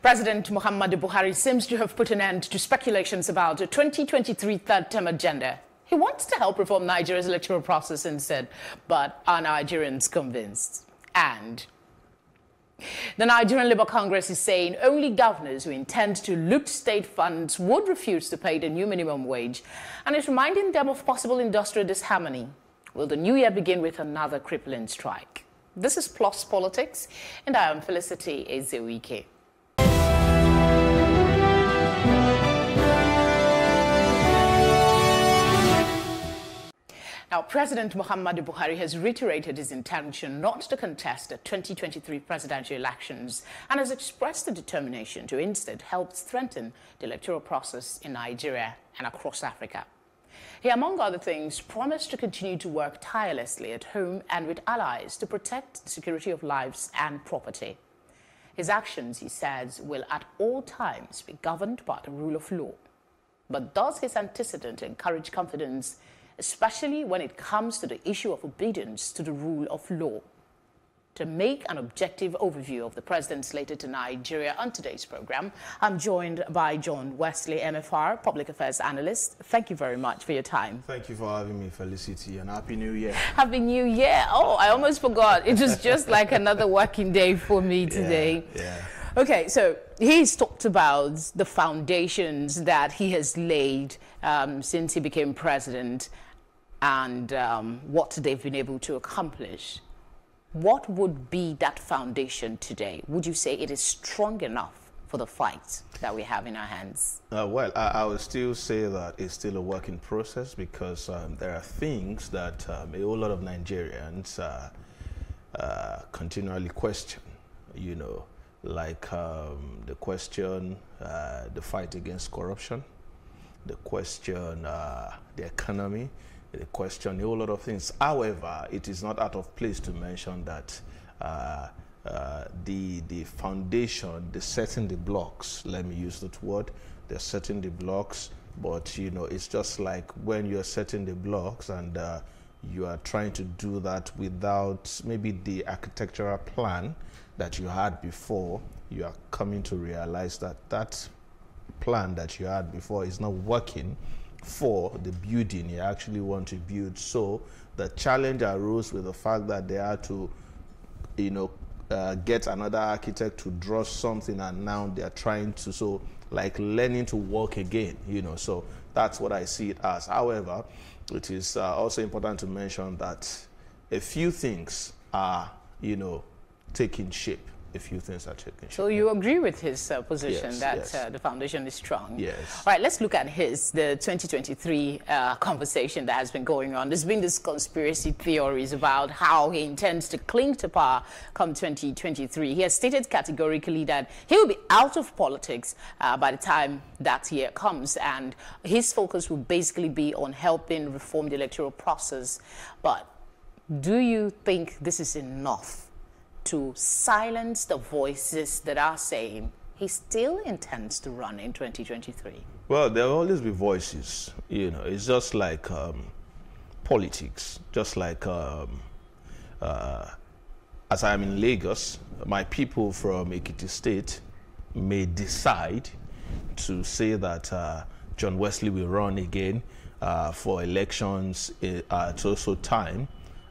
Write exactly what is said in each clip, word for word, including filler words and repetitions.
President Muhammadu Buhari seems to have put an end to speculations about a twenty twenty-three third-term agenda. He wants to help reform Nigeria's electoral process instead, but are Nigerians convinced? And the Nigerian Labour Congress is saying only governors who intend to loot state funds would refuse to pay the new minimum wage, and is reminding them of possible industrial disharmony. Will the new year begin with another crippling strike? This is Plus Politics, and I am Felicity Ezewuike. Now, President Muhammadu Buhari has reiterated his intention not to contest the twenty twenty-three presidential elections and has expressed a determination to instead help strengthen the electoral process in Nigeria and across Africa. He, among other things, promised to continue to work tirelessly at home and with allies to protect the security of lives and property. His actions, he says, will at all times be governed by the rule of law. But does his antecedent encourage confidence, especially when it comes to the issue of obedience to the rule of law? To make an objective overview of the president's letter to Nigeria on today's program, I'm joined by John Wesley, M F R, Public Affairs Analyst. Thank you very much for your time. Thank you for having me, Felicity, and Happy New Year. Happy New Year. Oh, I almost forgot. It was just like another working day for me today. Yeah, yeah. Okay, so he's talked about the foundations that he has laid um, since he became president, and um, what they've been able to accomplish. What would be that foundation today? Would you say it is strong enough for the fight that we have in our hands? Uh, well, I, I would still say that it's still a work in process, because um, there are things that um, a whole lot of Nigerians uh, uh, continually question, you know, like um, the question, uh, the fight against corruption, the question, uh, the economy, the question, a whole lot of things. However, it is not out of place to mention that uh, uh, the the foundation, the setting the blocks, let me use that word, they're setting the blocks, but you know, it's just like when you're setting the blocks and uh, you are trying to do that without maybe the architectural plan that you had before, you are coming to realize that that plan that you had before is not working for the building you actually want to build. So the challenge arose with the fact that they had to, you know, uh, get another architect to draw something, and now they are trying to, so like learning to walk again, you know. So that's what I see it as. However, it is uh, also important to mention that a few things are, you know, taking shape. A few things are taken. So you agree with his uh, position? Yes, that yes. Uh, the foundation is strong? Yes. All right, let's look at his, the twenty twenty-three uh, conversation that has been going on. There's been this conspiracy theories about how he intends to cling to power come twenty twenty-three. He has stated categorically that he will be out of politics uh, by the time that year comes, and his focus will basically be on helping reform the electoral process. But do you think this is enough to silence the voices that are saying he still intends to run in twenty twenty-three? Well, there will always be voices, you know. It's just like um, politics, just like um, uh, as I'm in Lagos, my people from Ekiti State may decide to say that uh, John Wesley will run again uh, for elections at also time.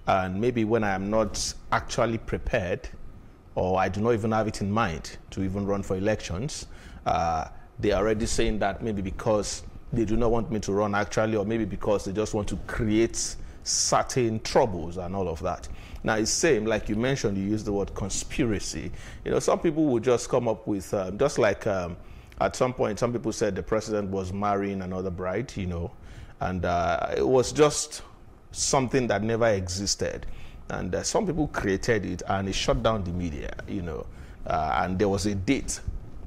And maybe when I am not actually prepared, or I do not even have it in mind to even run for elections, uh, they are already saying that maybe because they do not want me to run actually, or maybe because they just want to create certain troubles and all of that. Now, it's same, like you mentioned, you used the word conspiracy. You know, some people will just come up with, um, just like um, at some point, some people said the president was marrying another bride, you know, and uh, it was just something that never existed, and uh, some people created it, and it shut down the media, you know. Uh, and there was a date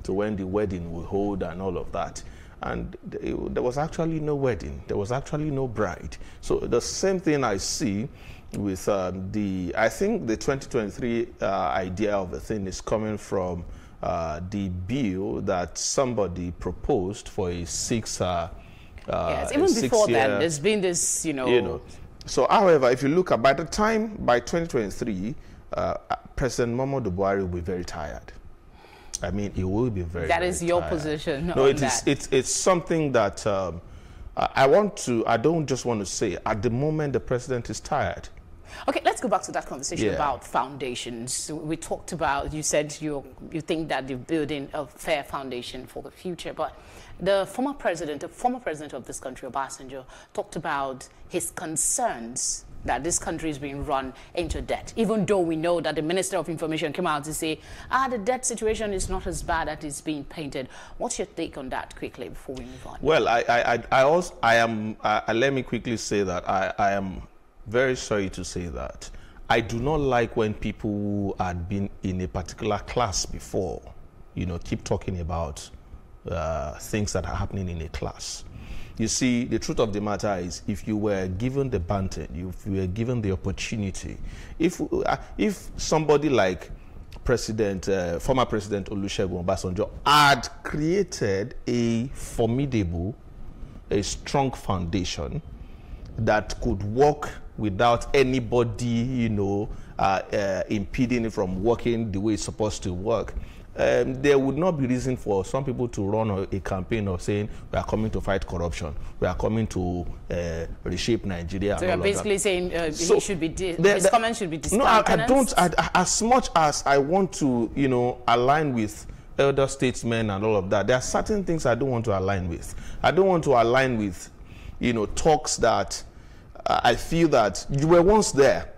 to when the wedding would hold and all of that, and it, there was actually no wedding, there was actually no bride. So the same thing I see with um, the, I think the twenty twenty-three uh, idea of the thing is coming from uh, the bill that somebody proposed for a six uh, uh, yes, even before then there's been this, you know, you know So, however, if you look at, by the time, by twenty twenty-three, uh, President Muhammadu Buhari will be very tired. I mean, it will be very. That very is your tired. Position. No, it is. It's it's something that um, I want to. I don't just want to say. At the moment, the president is tired. Okay, let's go back to that conversation yeah. about foundations. We talked about. You said you you think that you're building a fair foundation for the future, but the former president, the former president of this country, Obasanjo, talked about his concerns that this country is being run into debt, even though we know that the Minister of Information came out to say, ah, the debt situation is not as bad as it's being painted. What's your take on that quickly before we move on? Well, I, I, I also, I am, I, let me quickly say that I, I am very sorry to say that. I do not like when people who had been in a particular class before, you know, keep talking about uh, things that are happening in a class. You see, the truth of the matter is, if you were given the banter, if you were given the opportunity, if if somebody like President, uh, former President Olusegun Obasanjo had created a formidable, a strong foundation that could work without anybody, you know, uh, uh, impeding it from working the way it's supposed to work. Um, there would not be reason for some people to run a, a campaign of saying we are coming to fight corruption, we are coming to uh, reshape Nigeria. So you're basically saying uh, so he should be the, his the, comments should be discounted. No, I, I don't. I, as much as I want to, you know, align with elder statesmen and all of that, there are certain things I don't want to align with. I don't want to align with, you know, talks that uh, I feel that you were once there.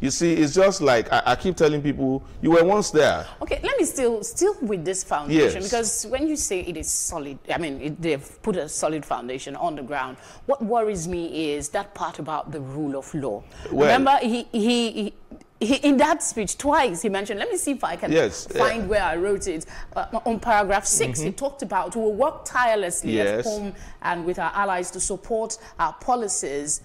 You see, it's just like I, I keep telling people, you were once there. Okay, let me still still with this foundation, yes. because when you say it is solid, I mean, it, they've put a solid foundation on the ground. What worries me is that part about the rule of law. Well, remember, he, he, he He, in that speech, twice he mentioned, let me see if I can yes, find yeah. where I wrote it. Uh, on paragraph six, mm-hmm. he talked about, we will work tirelessly yes. at home and with our allies to support our policies.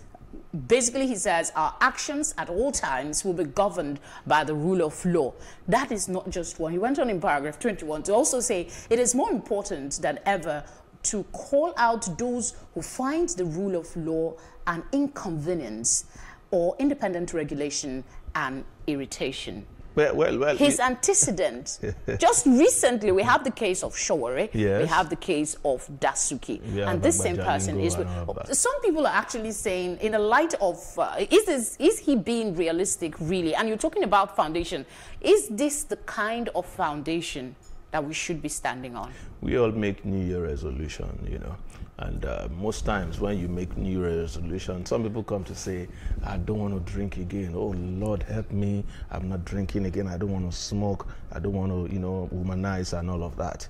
Basically, he says, our actions at all times will be governed by the rule of law. That is not just one. He went on in paragraph twenty-one to also say, it is more important than ever to call out those who find the rule of law an inconvenience or independent regulation and irritation. Well, well, well, his antecedent. Just recently, we have the case of Showeri. Yes. We have the case of Dasuki. Yeah, and this same person is... With, some people are actually saying, in the light of... Uh, is, this, is he being realistic, really? And you're talking about foundation. Is this the kind of foundation that we should be standing on? We all make New Year resolution, you know. And uh, most times when you make New Year resolution, some people come to say, I don't want to drink again. Oh, Lord, help me. I'm not drinking again. I don't want to smoke. I don't want to, you know, womanize and all of that.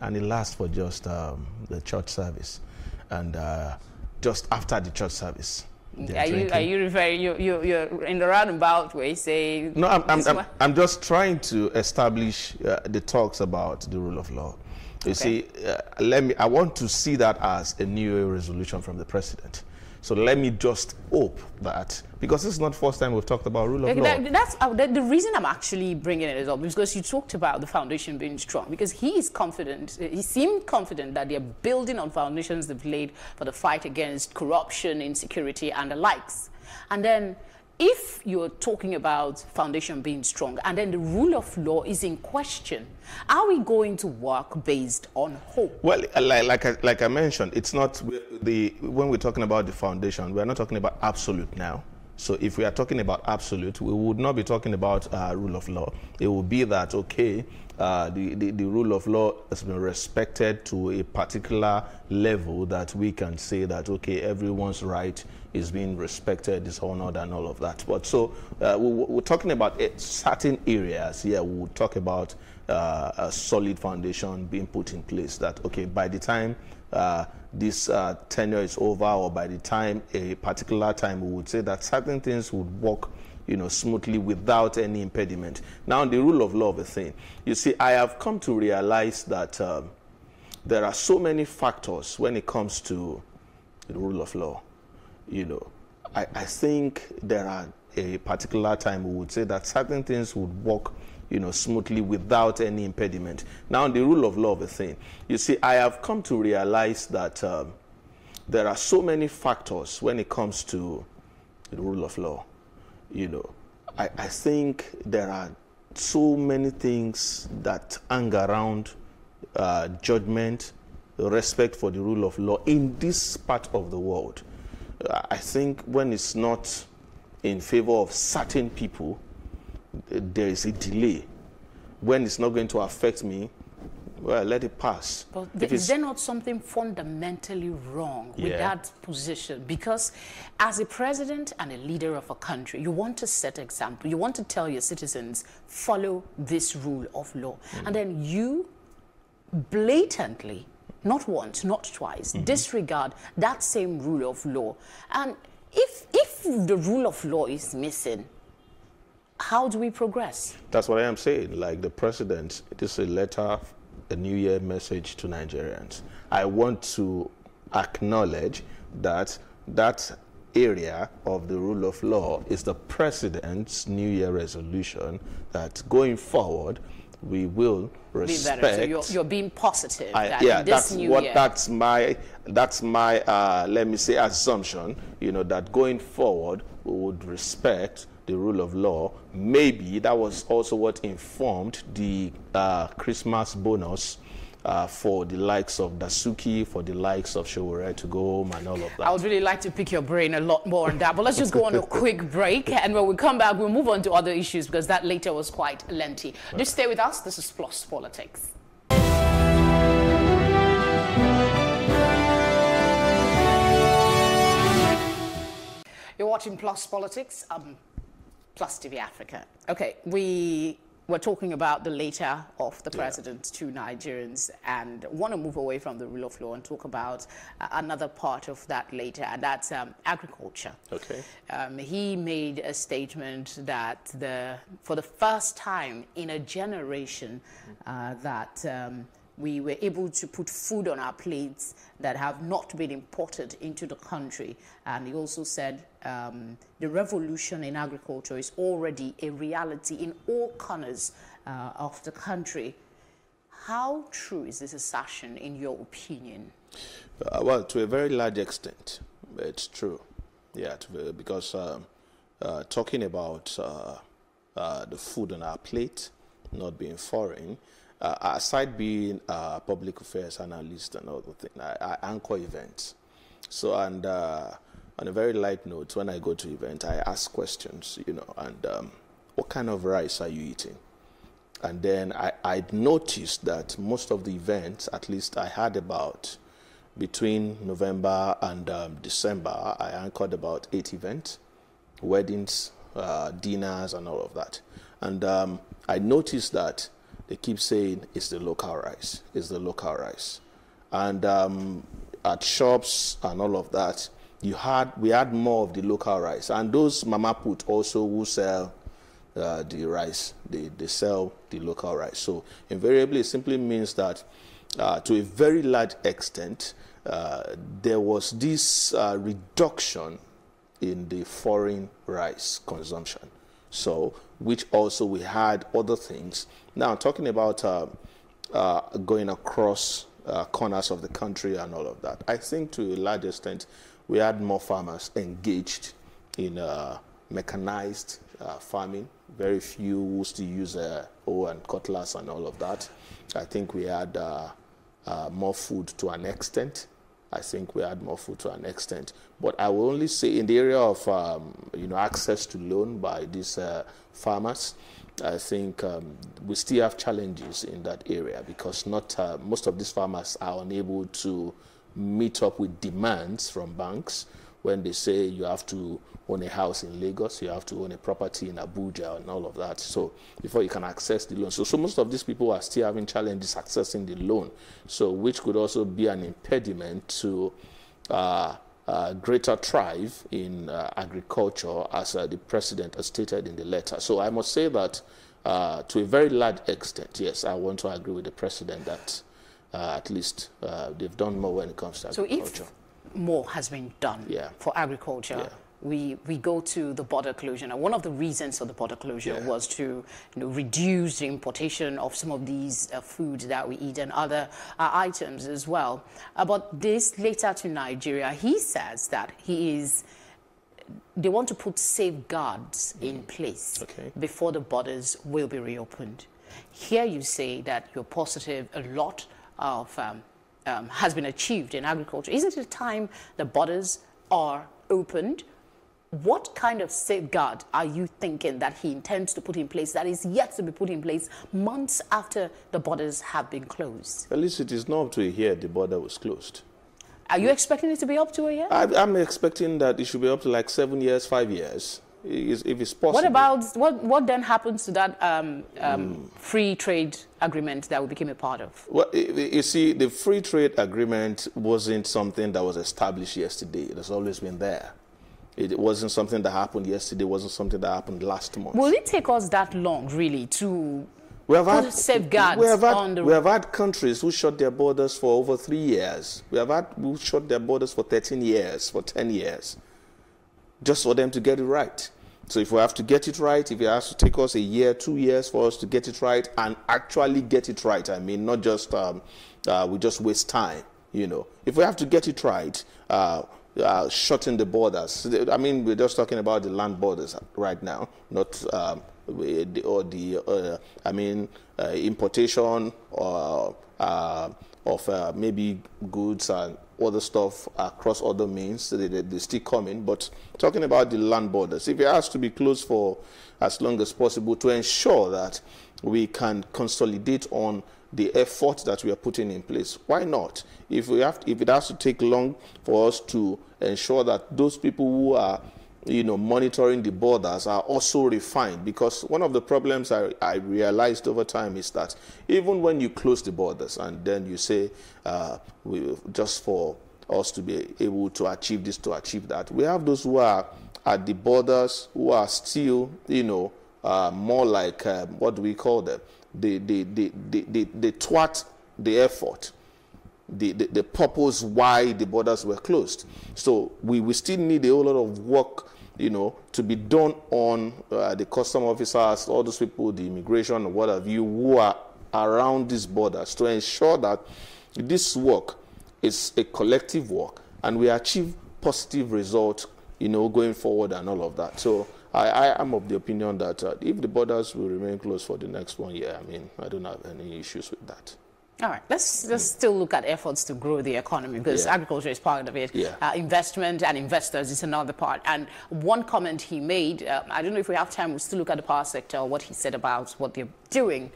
And it lasts for just um, the church service. And uh, just after the church service. Are you, are you referring, you, you, you're in the roundabout way, saying... No, I'm, I'm, I'm, I'm just trying to establish uh, the talks about the rule of law. You okay. see, uh, let me. I want to see that as a New Year resolution from the president. So let me just hope that, because this is not the first time we've talked about rule of law. That's uh, the, the reason I'm actually bringing it up, is because you talked about the foundation being strong, because he is confident, he seemed confident that they're building on foundations they've laid for the fight against corruption, insecurity, and the likes. And then if you're talking about foundation being strong and then the rule of law is in question, are we going to work based on hope? Well, like, like, I, like I mentioned, it's not the, when we're talking about the foundation, we're not talking about absolute now. So if we are talking about absolute, we would not be talking about uh, rule of law. It would be that, okay, uh, the, the, the rule of law has been respected to a particular level that we can say that, okay, everyone's right is being respected, is honored, and all of that. But so uh, we, we're talking about it, certain areas here. Yeah, we'll talk about uh, a solid foundation being put in place that, okay, by the time uh, this uh, tenure is over, or by the time a particular time, we would say that certain things would work, you know, smoothly without any impediment. Now, the rule of law of a thing. You see, I have come to realize that um, there are so many factors when it comes to the rule of law. You know, I, I think there are a particular time we would say that certain things would work, you know, smoothly without any impediment. Now, the rule of law of a thing. You see, I have come to realize that um, there are so many factors when it comes to the rule of law. You know, I, I think there are so many things that hang around uh, judgment, respect for the rule of law in this part of the world. I think when it's not in favor of certain people, there is a delay. When it's not going to affect me, well, let it pass. But is there not something fundamentally wrong with yeah. that position? Because as a president and a leader of a country, you want to set example. You want to tell your citizens, follow this rule of law. Mm. And then you blatantly, not once, not twice, mm-hmm. disregard that same rule of law. And if, if the rule of law is missing, how do we progress? That's what I am saying. Like the president, it is a letter, a New Year message to Nigerians. I want to acknowledge that that area of the rule of law is the president's New Year resolution that going forward, we will respect. Be better. So you're, you're being positive. I, that yeah, in this that's new what. Year. That's my. That's my. Uh, let me say assumption. You know that going forward we would respect the rule of law. Maybe that was also what informed the uh, Christmas bonus uh, for the likes of Dasuki, for the likes of Showeri to go home and all of that. I would really like to pick your brain a lot more on that, but let's just go on a quick break, and when we come back, we'll move on to other issues because that later was quite lengthy. Right. Just stay with us. This is Plus Politics. You're watching Plus Politics, um, Plus T V Africa. Okay, we were talking about the letter of the president yeah. to Nigerians, and want to move away from the rule of law and talk about uh, another part of that letter, and that's um, agriculture. Okay. Um, he made a statement that the for the first time in a generation uh, that. Um, we were able to put food on our plates that have not been imported into the country. And he also said um, the revolution in agriculture is already a reality in all corners uh, of the country. How true is this assertion in your opinion? Uh, well, to a very large extent, it's true. Yeah, to, because um, uh, talking about uh, uh, the food on our plate not being foreign, Uh, aside being a uh, public affairs analyst and other things, I, I anchor events. So, and uh, on a very light note, when I go to events, I ask questions, you know, and um, what kind of rice are you eating? And then I, I'd noticed that most of the events, at least I had about between November and um, December, I anchored about eight events, weddings, uh, dinners, and all of that. And um, I noticed that they keep saying it's the local rice, it's the local rice. And um, at shops and all of that, you had, we had more of the local rice. And those Mama Put also who sell uh, the rice, they, they sell the local rice. So invariably, it simply means that uh, to a very large extent, uh, there was this uh, reduction in the foreign rice consumption. So, which also we had other things. Now, talking about uh, uh, going across uh, corners of the country and all of that, I think to a large extent, we had more farmers engaged in uh, mechanized uh, farming. Very few who still use uh, hoe and cutlass and all of that. I think we had uh, uh, more food to an extent. I think we had more food to an extent. But I will only say in the area of um, you know, access to loan by these uh, farmers, I think um, we still have challenges in that area because not uh, most of these farmers are unable to meet up with demands from banks when they say you have to own a house in Lagos, you have to own a property in Abuja and all of that, so before you can access the loan. So, so most of these people are still having challenges accessing the loan, so which could also be an impediment to uh, uh, greater thrive in uh, agriculture as uh, the president has stated in the letter. So I must say that uh, to a very large extent, yes, I want to agree with the president that uh, at least uh, they've done more when it comes to so agriculture. If more has been done yeah. for agriculture, yeah. We, we go to the border closure. Now, one of the reasons for the border closure yeah. was to you know, reduce the importation of some of these uh, foods that we eat and other uh, items as well. Uh, but this letter to Nigeria, he says that he is they want to put safeguards mm. in place okay. before the borders will be reopened. Here you say that you're positive a lot of um, um, has been achieved in agriculture. Isn't it time the borders are opened? What kind of safeguard are you thinking that he intends to put in place that is yet to be put in place months after the borders have been closed? At least it is not up to a year the border was closed. Are you expecting it to be up to a year? I, I'm expecting that it should be up to like seven years, five years, if it's possible. What about, what, what then happens to that um, um, mm. free trade agreement that we became a part of? Well, you see, the free trade agreement wasn't something that was established yesterday. It has always been there. It wasn't something that happened yesterday. It wasn't something that happened last month. Will it take us that long, really, to we have put had, safeguards we have had, on the... We have had countries who shut their borders for over three years. We have had who shut their borders for thirteen years, for ten years, just for them to get it right. So if we have to get it right, if it has to take us a year, two years for us to get it right, and actually get it right, I mean, not just um, uh, we just waste time, you know. If we have to get it right... Uh, Uh, shutting the borders. I mean, we're just talking about the land borders right now, not um, the, or the. Uh, I mean, uh, importation or uh, of uh, maybe goods and other stuff across other means. They, they, they're still coming, but talking about the land borders, if it has to be closed for as long as possible to ensure that we can consolidate on the effort that we are putting in place. Why not? If we have, to, if it has to take long for us to ensure that those people who are, you know, monitoring the borders are also refined, because one of the problems I, I realized over time is that even when you close the borders and then you say, uh, we, just for us to be able to achieve this, to achieve that, we have those who are at the borders who are still, you know, uh, more like uh, what do we call them? They, they, they, they, they, they thwart the effort, the, the, the purpose why the borders were closed. So we, we still need a whole lot of work, you know, to be done on uh, the custom officers, all those people, the immigration, or what have you, who are around these borders to ensure that this work is a collective work and we achieve positive results, you know, going forward and all of that. So I, I am of the opinion that uh, if the borders will remain closed for the next one year, I mean, I don't have any issues with that. All right. Let's, let's mm. still look at efforts to grow the economy, because yeah. agriculture is part of it. Yeah. Uh, investment and investors is another part. And one comment he made, uh, I don't know if we have time, we'll still look at the power sector, what he said about what they're doing.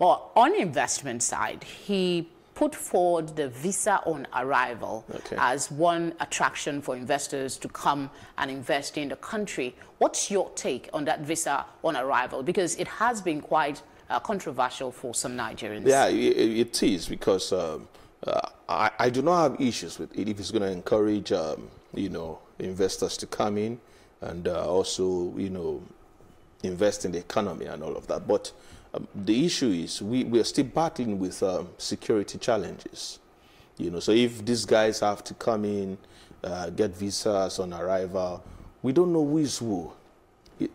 Well, on the investment side, he put forward the visa on arrival okay. as one attraction for investors to come and invest in the country. What's your take on that visa on arrival? Because it has been quite uh, controversial for some Nigerians. Yeah, it, it is, because um, uh, I, I do not have issues with it if it's going to encourage, um, you know, investors to come in and uh, also, you know, invest in the economy and all of that. But Um, the issue is we, we are still battling with um, security challenges, you know. So if these guys have to come in, uh, get visas on arrival, we don't know who is who.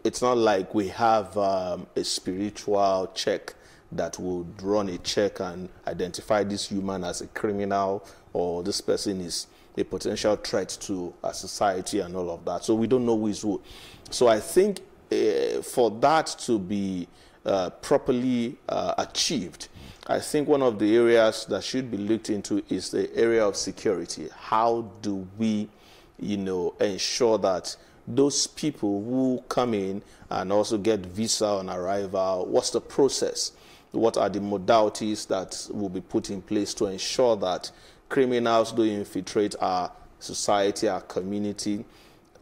It's not like we have um, a spiritual check that would run a check and identify this human as a criminal or this person is a potential threat to our society and all of that. So we don't know who is who. So I think uh, for that to be Uh, properly uh, achieved, I think one of the areas that should be looked into is the area of security. How do we, you know, ensure that those people who come in and also get visa on arrival, what's the process? What are the modalities that will be put in place to ensure that criminals don't infiltrate our society, our community,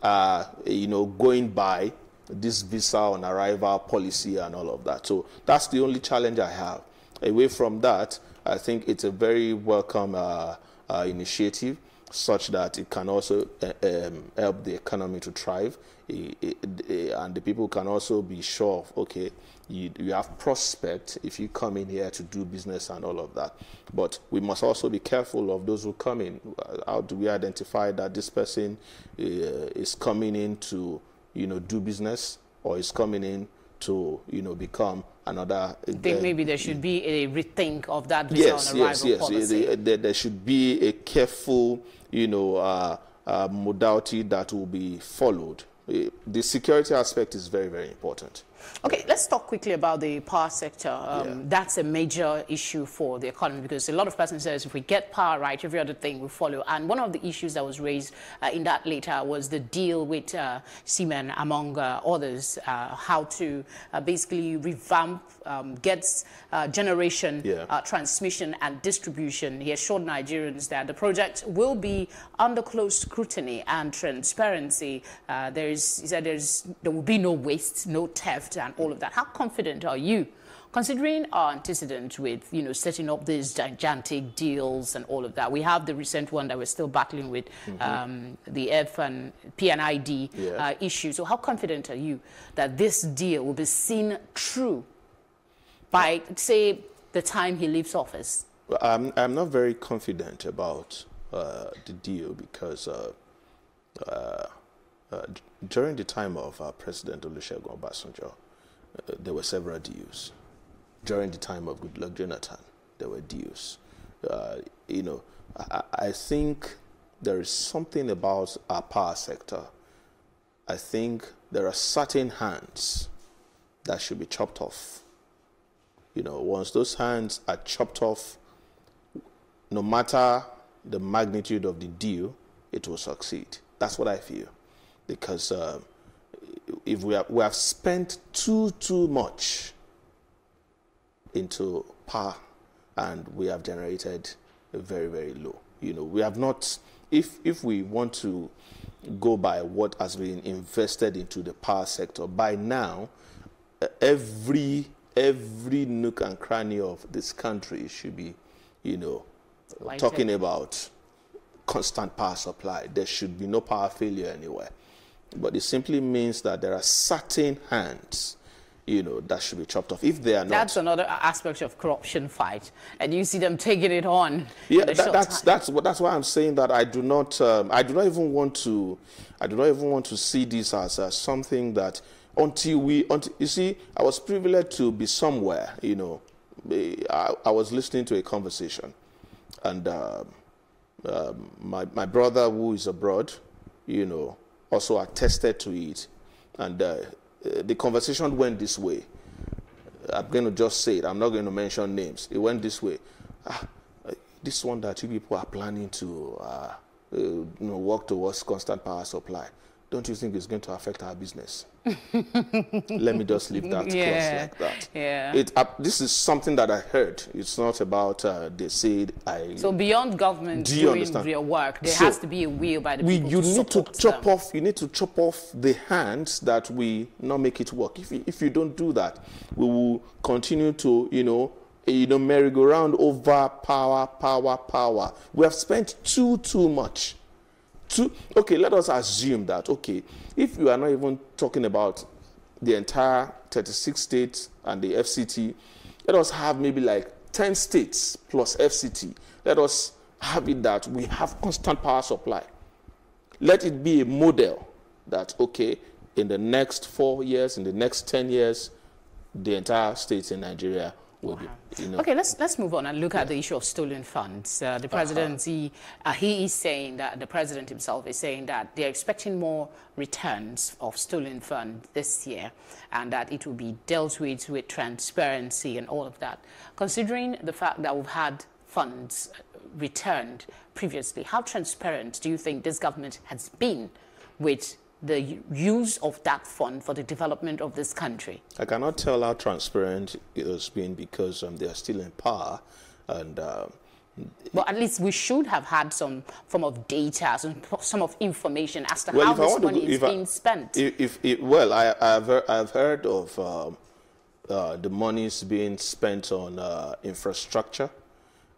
uh, you know, going by this visa on arrival policy and all of that. So that's the only challenge I have. Away from that, I think it's a very welcome uh, uh, initiative, such that it can also uh, um, help the economy to thrive. It, it, it, and the people can also be sure of, okay, you, you have prospect if you come in here to do business and all of that. But we must also be careful of those who come in. How do we identify that this person uh, is coming in to, you know, do business, or is coming in to, you know, become another... I think uh, maybe there should be a rethink of that visa yes, on arrival yes, yes. policy. Yes, yes, yes. There should be a careful, you know, uh, uh, modality that will be followed. The security aspect is very, very important. Okay, let's talk quickly about the power sector. Um, yeah. That's a major issue for the economy, because a lot of persons says if we get power right, every other thing will follow. And one of the issues that was raised uh, in that letter was the deal with uh, Siemens, among uh, others, uh, how to uh, basically revamp, um, gets uh, generation, yeah. uh, transmission and distribution. He assured Nigerians that the project will be under close scrutiny and transparency. Uh, there is, he said, there's, there will be no waste, no theft, and all of that. How confident are you, considering our antecedents with, you know, setting up these gigantic deals and all of that? We have the recent one that we're still battling with, mm-hmm. um, the F and P N I D yeah. uh, issue. So how confident are you that this deal will be seen through by, say, the time he leaves office? Well, I'm, I'm not very confident about uh, the deal, because uh, uh, Uh, during the time of uh, President Olusegun Obasanjo, uh, there were several deals. During the time of Goodluck Jonathan, there were deals. Uh, you know, I, I think there is something about our power sector. I think there are certain hands that should be chopped off. You know, once those hands are chopped off, no matter the magnitude of the deal, it will succeed. That's what I feel. Because uh, if we have, we have spent too, too much into power, and we have generated very, very low. You know, we have not, if, if we want to go by what has been invested into the power sector, by now, every, every nook and cranny of this country should be, you know, Lighted. talking about constant power supply. There should be no power failure anywhere. But it simply means that there are certain hands, you know, that should be chopped off. If they are not, that's another aspect of corruption fight, and you see them taking it on. Yeah, that, that's time. that's what that's why I'm saying that I do not, um, I do not even want to, I do not even want to see this as uh, something that until we, until, you see, I was privileged to be somewhere. You know, I, I was listening to a conversation, and uh, um, my my brother who is abroad, you know, also attested to it, and uh, the conversation went this way. I'm going to just say it. I'm not going to mention names. It went this way. Ah, this one that you people are planning to uh, uh, you know, work towards constant power supply, don't you think it's going to affect our business? Let me just leave that yeah. clause like that. Yeah. It, uh, this is something that I heard. It's not about uh, they said I... So beyond government do doing their work, there so has to be a will by the we, people you to need to chop them. off. You need to chop off the hands that we not make it work. If you, if you don't do that, we will continue to, you know, you know, merry-go-round over power, power, power. We have spent too, too much. To, okay, let us assume that, okay, if you are not even talking about the entire thirty-six states and the F C T, let us have maybe like ten states plus F C T. Let us have it that we have constant power supply. Let it be a model that, okay, in the next four years, in the next ten years, the entire state in Nigeria Wow. You know. Okay, let's let's move on and look yeah. at the issue of stolen funds. Uh, the president, uh-huh. he, uh, he is saying that, the president himself is saying that they're expecting more returns of stolen funds this year, and that it will be dealt with with transparency and all of that. Considering the fact that we've had funds returned previously, how transparent do you think this government has been with the use of that fund for the development of this country? I cannot tell how transparent it has been, because um, they are still in power, and um, well, at least we should have had some form of data, some some of information as to well, how this money go, is I, being spent. If, if it, well, I, I've heard, I've heard of um, uh, the monies being spent on uh, infrastructure.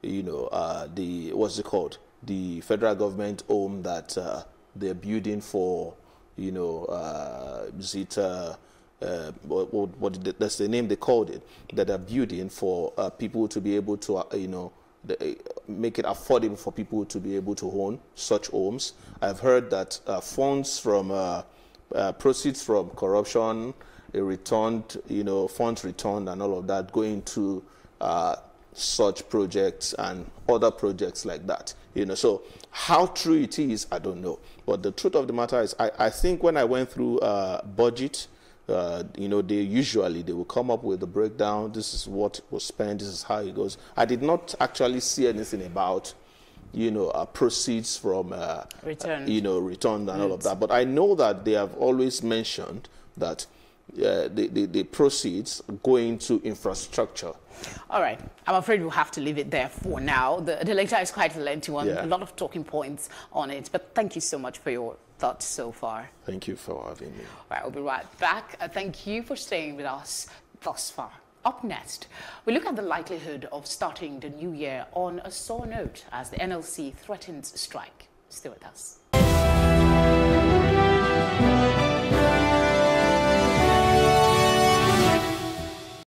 You know, uh, the what's it called? The federal government home that uh, they're building for. You know, uh, is it, uh, uh, what, what did, that's the name they called it, that are building for uh, people to be able to, uh, you know, the, uh, make it affordable for people to be able to own such homes. I've heard that uh, funds from, uh, uh, proceeds from corruption, uh, returned, you know, funds returned and all of that going to uh, such projects and other projects like that. You know, so how true it is, I don't know. But the truth of the matter is, I, I think when I went through uh, budget, uh, you know, they usually, they will come up with the breakdown. This is what was spent. This is how it goes. I did not actually see anything about, you know, uh, proceeds from, uh, return. Uh, you know, return and all of that. But I know that they have always mentioned that Uh, the, the, the proceeds going to infrastructure. All right. I'm afraid we'll have to leave it there for now. The, the lecture is quite a lengthy one, yeah. A lot of talking points on it. But thank you so much for your thoughts so far. Thank you for having me. All right. We'll be right back. Uh, thank you for staying with us thus far. Up next, we look at the likelihood of starting the new year on a sore note as the N L C threatens strike. Stay with us.